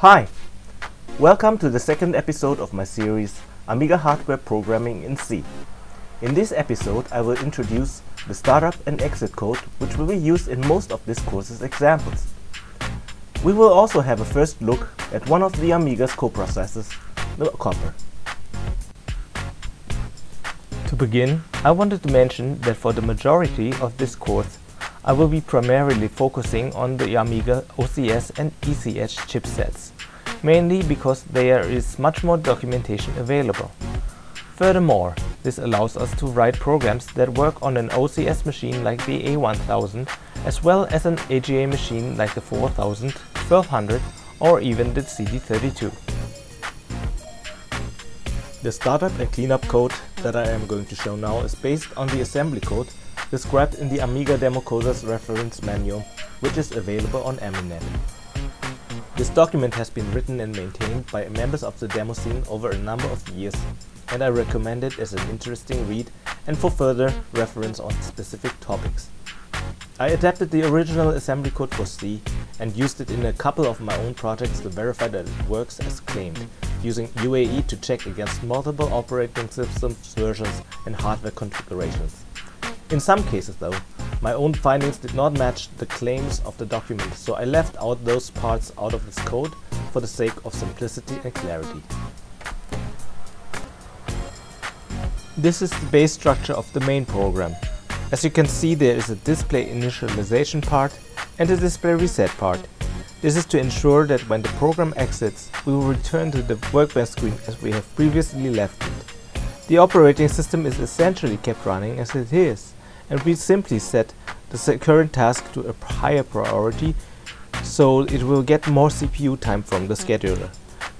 Hi! Welcome to the second episode of my series, Amiga Hardware Programming in C. In this episode, I will introduce the startup and exit code, which will be used in most of this course's examples. We will also have a first look at one of the Amiga's coprocessors, the Copper. To begin, I wanted to mention that for the majority of this course, I will be primarily focusing on the Amiga OCS and ECS chipsets, mainly because there is much more documentation available. Furthermore, this allows us to write programs that work on an OCS machine like the A1000, as well as an AGA machine like the 4000, 1200, or even the CD32. The startup and cleanup code that I am going to show now is based on the assembly code described in the Amiga Demo-Cosas reference manual, which is available on AmiNet. This document has been written and maintained by members of the demo scene over a number of years, and I recommend it as an interesting read and for further reference on specific topics. I adapted the original assembly code for C and used it in a couple of my own projects to verify that it works as claimed, using UAE to check against multiple operating system versions and hardware configurations. In some cases though, my own findings did not match the claims of the document, so I left out those parts out of this code for the sake of simplicity and clarity. This is the base structure of the main program. As you can see, there is a display initialization part and a display reset part. This is to ensure that when the program exits, we will return to the workbench screen as we have previously left it. The operating system is essentially kept running as it is, and we simply set the current task to a higher priority, so it will get more CPU time from the scheduler.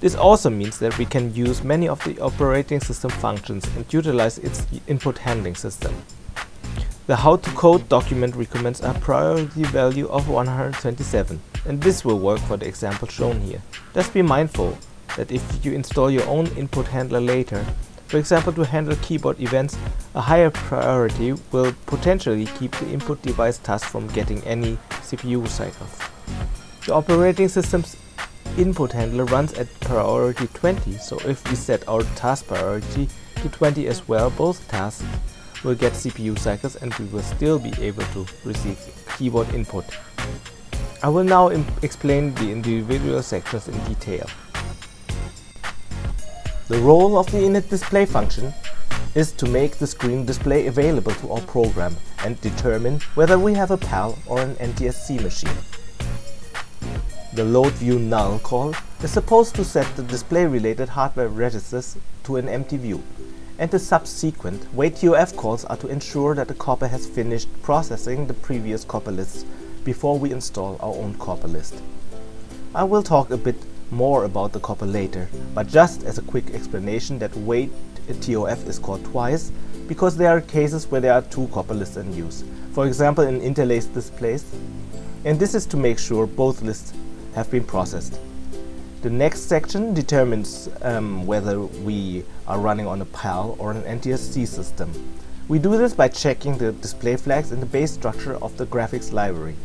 This also means that we can use many of the operating system functions and utilize its input handling system. The how-to-code document recommends a priority value of 127, and this will work for the example shown here. Just be mindful that if you install your own input handler later, for example to handle keyboard events, a higher priority will potentially keep the input device task from getting any CPU cycles. The operating system's input handler runs at priority 20, so if we set our task priority to 20 as well, both tasks will get CPU cycles and we will still be able to receive keyboard input. I will now explain the individual sections in detail. The role of the init display function is to make the screen display available to our program and determine whether we have a PAL or an NTSC machine. The loadViewNull call is supposed to set the display-related hardware registers to an empty view, and the subsequent waitUF calls are to ensure that the Copper has finished processing the previous Copper lists before we install our own Copper list. I will talk a bit more about the Copper later, but just as a quick explanation that waitTOF is called twice because there are cases where there are two Copper lists in use, for example in interlaced displays, and this is to make sure both lists have been processed. The next section determines whether we are running on a PAL or an NTSC system. We do this by checking the display flags in the base structure of the graphics library.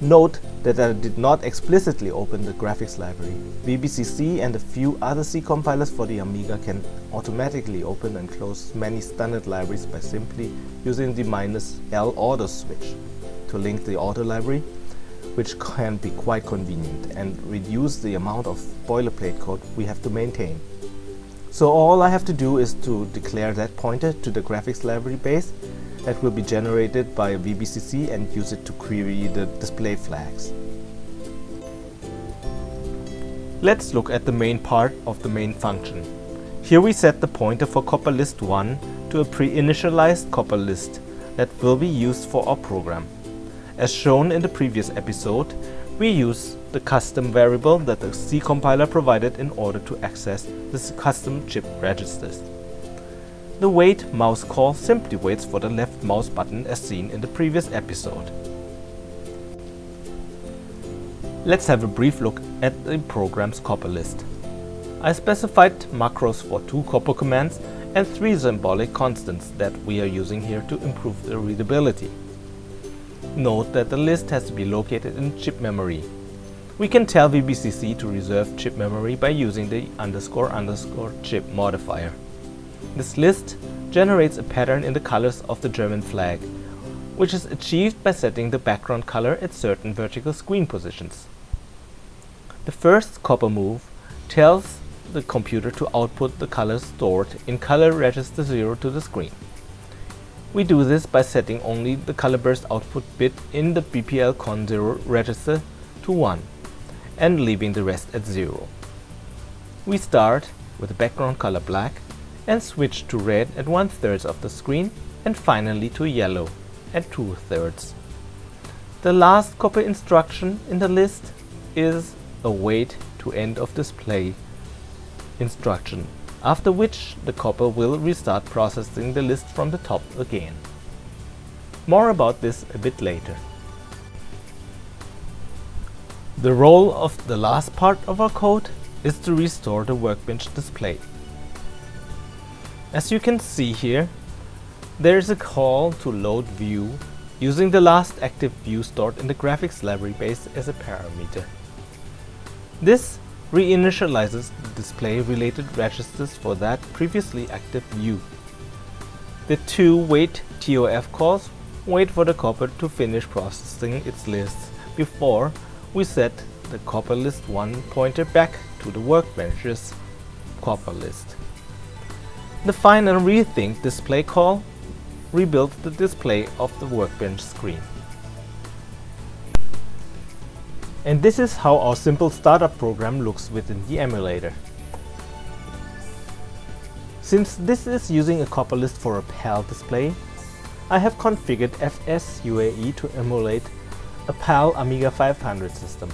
Note that I did not explicitly open the graphics library. VBCC and a few other C compilers for the Amiga can automatically open and close many standard libraries by simply using the -L auto switch to link the auto library, which can be quite convenient and reduce the amount of boilerplate code we have to maintain. So all I have to do is to declare that pointer to the graphics library base that will be generated by VBCC and use it to query the display flags. Let's look at the main part of the main function. Here we set the pointer for Copper list 1 to a pre-initialized Copper list that will be used for our program. As shown in the previous episode, we use the custom variable that the C compiler provided in order to access the custom chip registers. The wait mouse call simply waits for the left mouse button as seen in the previous episode. Let's have a brief look at the program's Copper list. I specified macros for two Copper commands and three symbolic constants that we are using here to improve the readability. Note that the list has to be located in chip memory. We can tell VBCC to reserve chip memory by using the __chip modifier. This list generates a pattern in the colors of the German flag, which is achieved by setting the background color at certain vertical screen positions. The first copper move tells the computer to output the colors stored in color register 0 to the screen. We do this by setting only the color burst output bit in the BPLCon0 register to 1 and leaving the rest at 0. We start with the background color black and switch to red at 1/3 of the screen and finally to yellow at 2/3. The last copper instruction in the list is a wait to end of display instruction, after which the copper will restart processing the list from the top again. More about this a bit later. The role of the last part of our code is to restore the workbench display. As you can see here, there is a call to load view using the last active view stored in the graphics library base as a parameter. This reinitializes the display related registers for that previously active view. The two wait TOF calls wait for the copper to finish processing its lists before we set the copper list 1 pointer back to the workbench's copper list. The final rethink display call rebuilds the display of the workbench screen. And this is how our simple startup program looks within the emulator. Since this is using a copper list for a PAL display, I have configured FS UAE to emulate a PAL Amiga 500 system.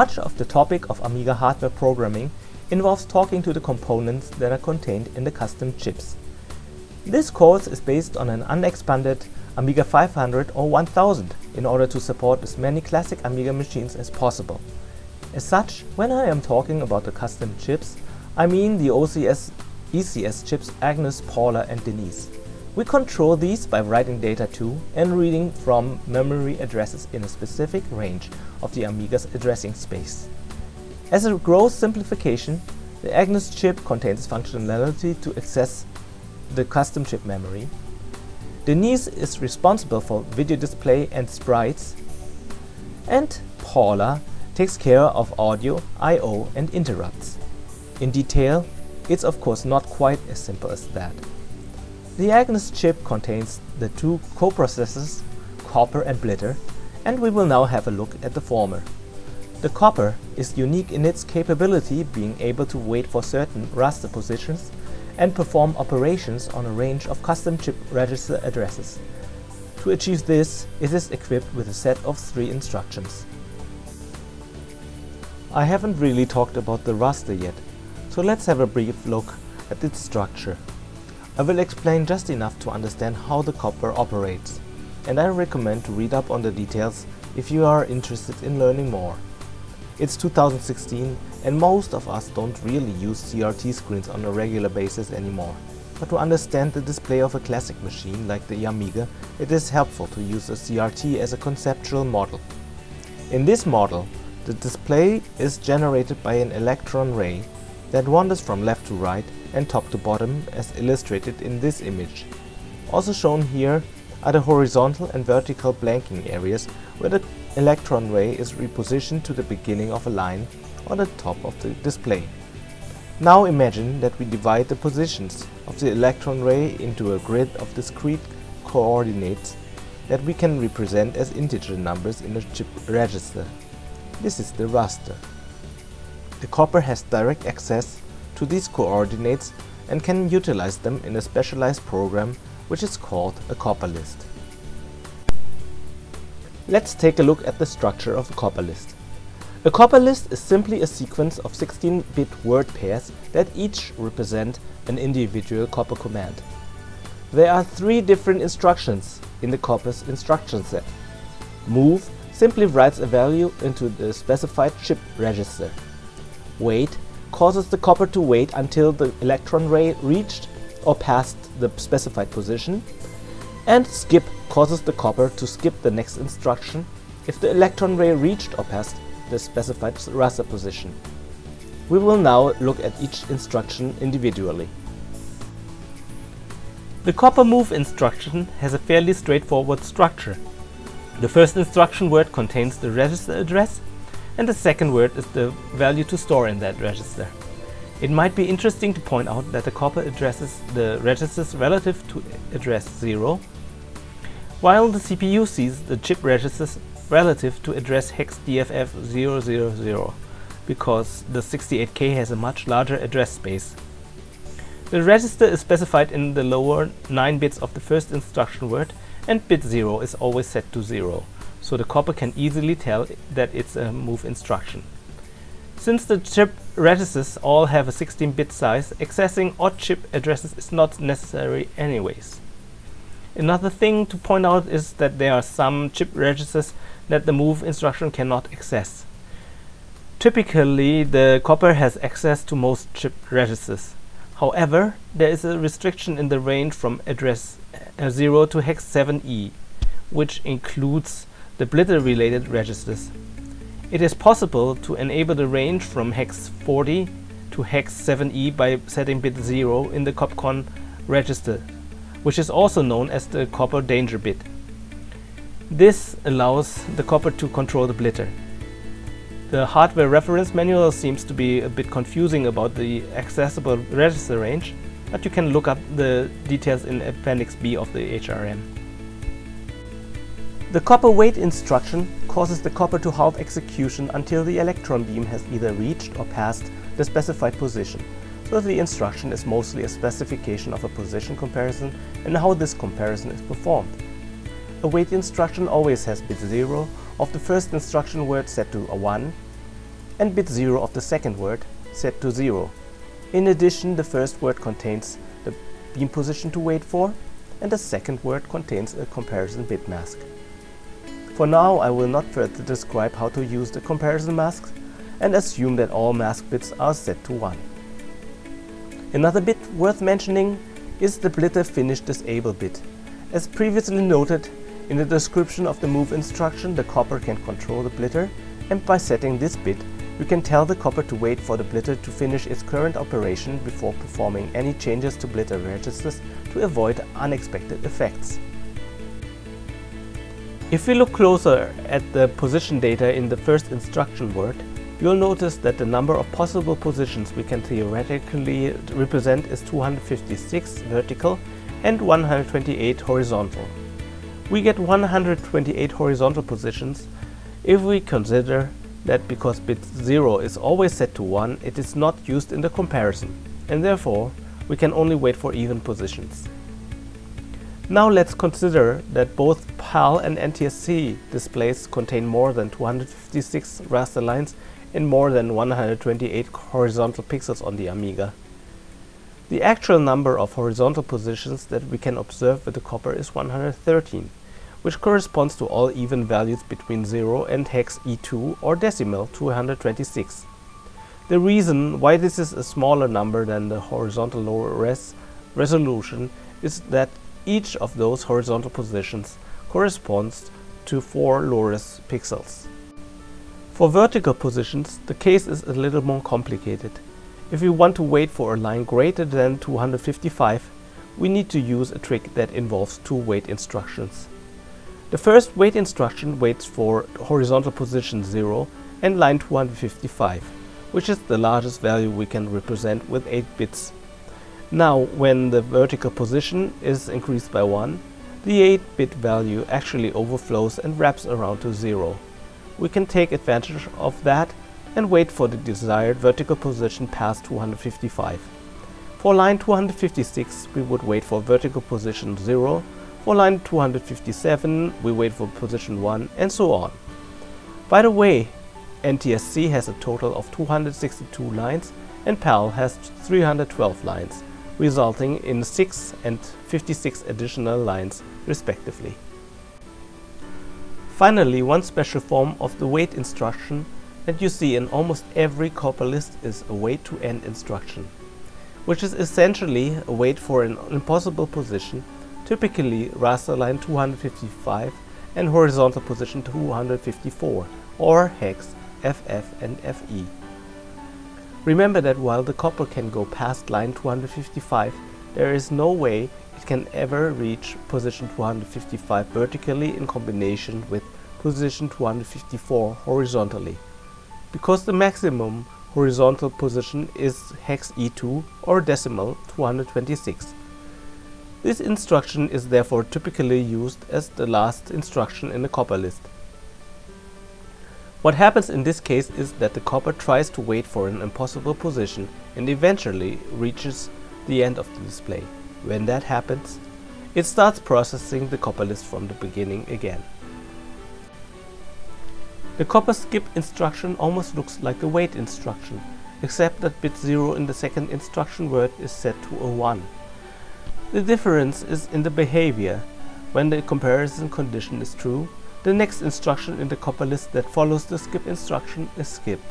Much of the topic of Amiga hardware programming involves talking to the components that are contained in the custom chips. This course is based on an unexpanded Amiga 500 or 1000 in order to support as many classic Amiga machines as possible. As such, when I am talking about the custom chips, I mean the OCS, ECS chips Agnus, Paula and Denise. We control these by writing data to and reading from memory addresses in a specific range of the Amiga's addressing space. As a gross simplification, the Agnus chip contains functionality to access the custom chip memory. Denise is responsible for video display and sprites, and Paula takes care of audio, I/O and interrupts. In detail, it's of course not quite as simple as that. The Agnus chip contains the two coprocessors, Copper and Blitter, and we will now have a look at the former. The Copper is unique in its capability, being able to wait for certain raster positions and perform operations on a range of custom chip register addresses. To achieve this, it is equipped with a set of 3 instructions. I haven't really talked about the raster yet, so let's have a brief look at its structure. I will explain just enough to understand how the Copper operates, and I recommend to read up on the details if you are interested in learning more. It's 2016 and most of us don't really use CRT screens on a regular basis anymore. But to understand the display of a classic machine like the Amiga, it is helpful to use a CRT as a conceptual model. In this model, the display is generated by an electron ray that wanders from left to right and top to bottom as illustrated in this image. Also shown here are the horizontal and vertical blanking areas where the electron ray is repositioned to the beginning of a line on the top of the display. Now imagine that we divide the positions of the electron ray into a grid of discrete coordinates that we can represent as integer numbers in a chip register. This is the raster. The Copper has direct access to these coordinates and can utilize them in a specialized program which is called a copper list. Let's take a look at the structure of a copper list. A copper list is simply a sequence of 16-bit word pairs that each represent an individual copper command. There are 3 different instructions in the copper's instruction set. Move simply writes a value into the specified chip register. Wait causes the copper to wait until the electron ray reached or past the specified position, and skip causes the copper to skip the next instruction if the electron ray reached or passed the specified raster position. We will now look at each instruction individually. The copper move instruction has a fairly straightforward structure. The first instruction word contains the register address, and the second word is the value to store in that register. It might be interesting to point out that the copper addresses the registers relative to address 0, while the CPU sees the chip registers relative to address hex DFF 000, because the 68K has a much larger address space. The register is specified in the lower 9 bits of the first instruction word, and bit 0 is always set to 0, so the copper can easily tell that it's a move instruction. Since the chip registers all have a 16-bit size, accessing odd chip addresses is not necessary anyways. Another thing to point out is that there are some chip registers that the move instruction cannot access. Typically, the copper has access to most chip registers. However, there is a restriction in the range from address 0 to hex 7E, which includes the blitter-related registers. It is possible to enable the range from hex 40 to hex 7E by setting bit 0 in the COPCON register, which is also known as the copper danger bit. This allows the copper to control the blitter. The hardware reference manual seems to be a bit confusing about the accessible register range, but you can look up the details in Appendix B of the HRM. The copper wait instruction causes the copper to halt execution until the electron beam has either reached or passed the specified position. So the instruction is mostly a specification of a position comparison and how this comparison is performed. A wait instruction always has bit 0 of the first instruction word set to a 1 and bit 0 of the second word set to 0. In addition, the first word contains the beam position to wait for, and the second word contains a comparison bit mask. For now, I will not further describe how to use the comparison masks and assume that all mask bits are set to 1. Another bit worth mentioning is the blitter finish disable bit. As previously noted in the description of the move instruction, the copper can control the blitter, and by setting this bit, you can tell the copper to wait for the blitter to finish its current operation before performing any changes to blitter registers to avoid unexpected effects. If we look closer at the position data in the first instruction word, you'll notice that the number of possible positions we can theoretically represent is 256 vertical and 128 horizontal. We get 128 horizontal positions if we consider that because bit 0 is always set to 1, it is not used in the comparison, and therefore we can only wait for even positions. Now let's consider that both PAL and NTSC displays contain more than 256 raster lines and more than 128 horizontal pixels on the Amiga. The actual number of horizontal positions that we can observe with the copper is 113, which corresponds to all even values between 0 and hex E2 or decimal 226. The reason why this is a smaller number than the horizontal lower res resolution is that each of those horizontal positions corresponds to 4 low-res pixels. For vertical positions, the case is a little more complicated. If we want to wait for a line greater than 255, we need to use a trick that involves two wait instructions. The first wait instruction waits for horizontal position 0 and line 255, which is the largest value we can represent with 8 bits. Now, when the vertical position is increased by 1, the 8-bit value actually overflows and wraps around to 0. We can take advantage of that and wait for the desired vertical position past 255. For line 256, we would wait for vertical position 0, for line 257, we wait for position 1, and so on. By the way, NTSC has a total of 262 lines and PAL has 312 lines, resulting in 6 and 56 additional lines respectively. Finally, one special form of the wait instruction that you see in almost every copper list is a wait to end instruction. which is essentially a wait for an impossible position, typically raster line 255 and horizontal position 254, or hex FF and FE. Remember that while the copper can go past line 255, there is no way it can ever reach position 255 vertically in combination with position 254 horizontally, because the maximum horizontal position is hex E2 or decimal 226. This instruction is therefore typically used as the last instruction in the copper list. What happens in this case is that the copper tries to wait for an impossible position and eventually reaches the end of the display. When that happens, it starts processing the copper list from the beginning again. The copper skip instruction almost looks like the wait instruction, except that bit 0 in the second instruction word is set to a 1. The difference is in the behavior. When the comparison condition is true, the next instruction in the copper list that follows the skip instruction is skipped.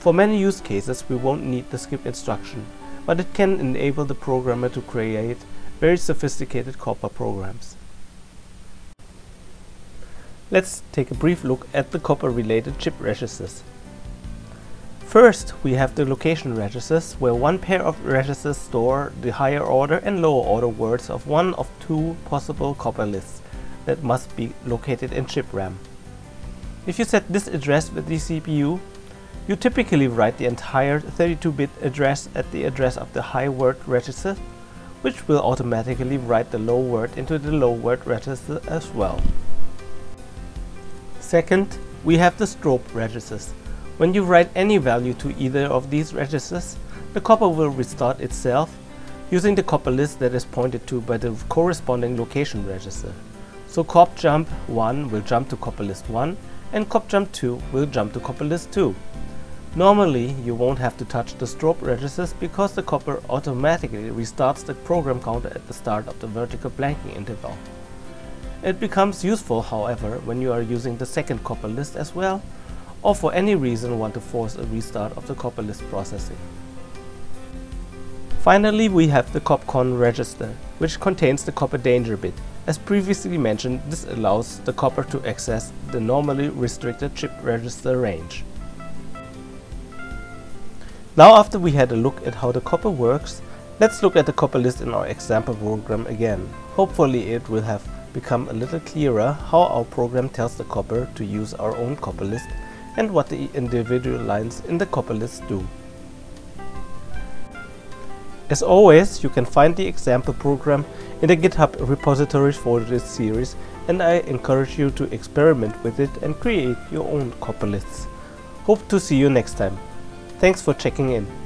For many use cases we won't need the skip instruction, but it can enable the programmer to create very sophisticated copper programs. Let's take a brief look at the copper-related chip registers. First, we have the location registers, where one pair of registers store the higher order and lower order words of one of two possible copper lists that must be located in chip RAM. If you set this address with the CPU, you typically write the entire 32-bit address at the address of the high word register, which will automatically write the low word into the low word register as well. Second, we have the strobe registers. When you write any value to either of these registers, the copper will restart itself using the copper list that is pointed to by the corresponding location register. So copjump 1 will jump to copper list 1 and copjump 2 will jump to copper list 2. Normally, you won't have to touch the strobe registers because the copper automatically restarts the program counter at the start of the vertical blanking interval. It becomes useful, however, when you are using the second copper list as well, or for any reason want to force a restart of the copper list processing. Finally, we have the COPCON register, which contains the copper danger bit. As previously mentioned, this allows the copper to access the normally restricted chip register range. Now, after we had a look at how the copper works, let's look at the copper list in our example program again. Hopefully it will have become a little clearer how our program tells the copper to use our own copper list and what the individual lines in the copper list do. As always, you can find the example program in the GitHub repository for this series, and I encourage you to experiment with it and create your own copper lists. Hope to see you next time. Thanks for checking in.